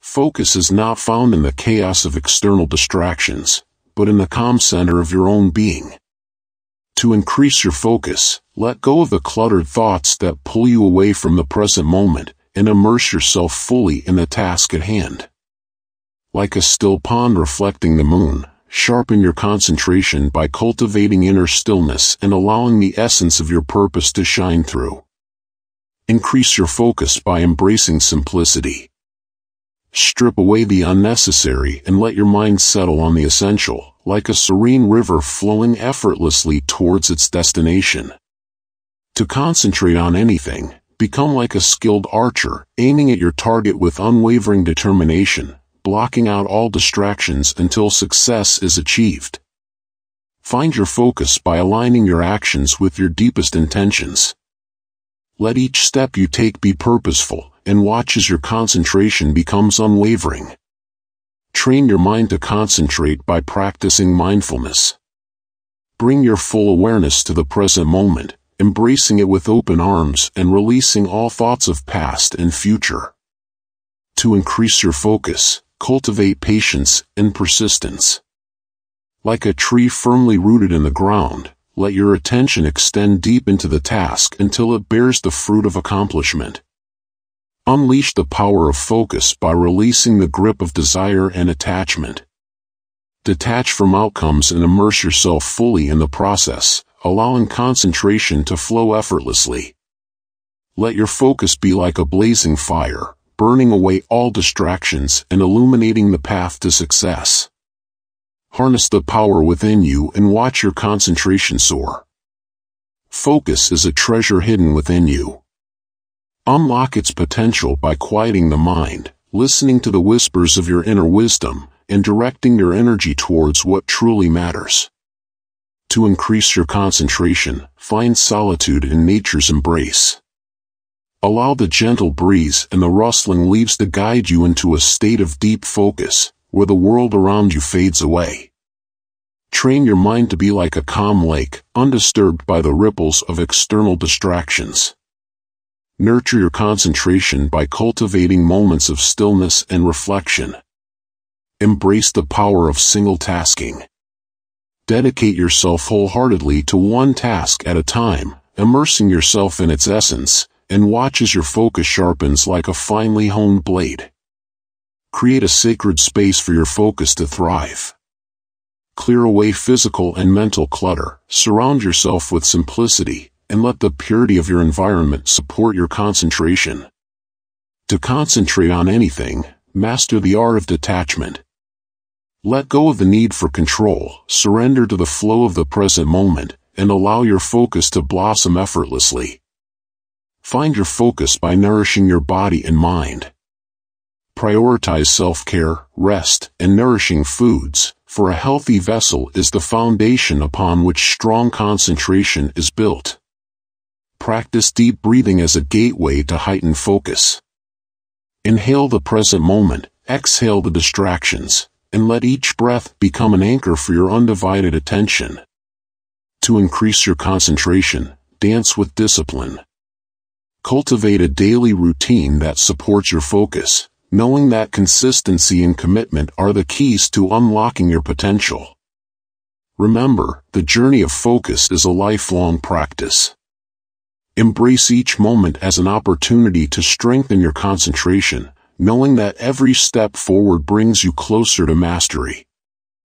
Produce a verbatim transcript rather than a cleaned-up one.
Focus is not found in the chaos of external distractions, but in the calm center of your own being. To increase your focus, let go of the cluttered thoughts that pull you away from the present moment and immerse yourself fully in the task at hand. Like a still pond reflecting the moon, sharpen your concentration by cultivating inner stillness and allowing the essence of your purpose to shine through. Increase your focus by embracing simplicity. Strip away the unnecessary and let your mind settle on the essential, like a serene river flowing effortlessly towards its destination. To concentrate on anything, become like a skilled archer, aiming at your target with unwavering determination, blocking out all distractions until success is achieved. Find your focus by aligning your actions with your deepest intentions. Let each step you take be purposeful, and watch as your concentration becomes unwavering. Train your mind to concentrate by practicing mindfulness. Bring your full awareness to the present moment, embracing it with open arms and releasing all thoughts of past and future. To increase your focus, cultivate patience and persistence. Like a tree firmly rooted in the ground, let your attention extend deep into the task until it bears the fruit of accomplishment. Unleash the power of focus by releasing the grip of desire and attachment. Detach from outcomes and immerse yourself fully in the process, allowing concentration to flow effortlessly. Let your focus be like a blazing fire, burning away all distractions and illuminating the path to success. Harness the power within you and watch your concentration soar. Focus is a treasure hidden within you. Unlock its potential by quieting the mind, listening to the whispers of your inner wisdom, and directing your energy towards what truly matters. To increase your concentration, find solitude in nature's embrace. Allow the gentle breeze and the rustling leaves to guide you into a state of deep focus, where the world around you fades away. Train your mind to be like a calm lake, undisturbed by the ripples of external distractions. Nurture your concentration by cultivating moments of stillness and reflection. Embrace the power of single tasking. Dedicate yourself wholeheartedly to one task at a time, immersing yourself in its essence, and watch as your focus sharpens like a finely honed blade. Create a sacred space for your focus to thrive. Clear away physical and mental clutter, surround yourself with simplicity, and let the purity of your environment support your concentration. To concentrate on anything, master the art of detachment. Let go of the need for control, surrender to the flow of the present moment, and allow your focus to blossom effortlessly. Find your focus by nourishing your body and mind. Prioritize self-care, rest, and nourishing foods, for a healthy vessel is the foundation upon which strong concentration is built. Practice deep breathing as a gateway to heightened focus. Inhale the present moment, exhale the distractions, and let each breath become an anchor for your undivided attention. To increase your concentration, dance with discipline. Cultivate a daily routine that supports your focus, knowing that consistency and commitment are the keys to unlocking your potential. Remember, the journey of focus is a lifelong practice. Embrace each moment as an opportunity to strengthen your concentration, knowing that every step forward brings you closer to mastery.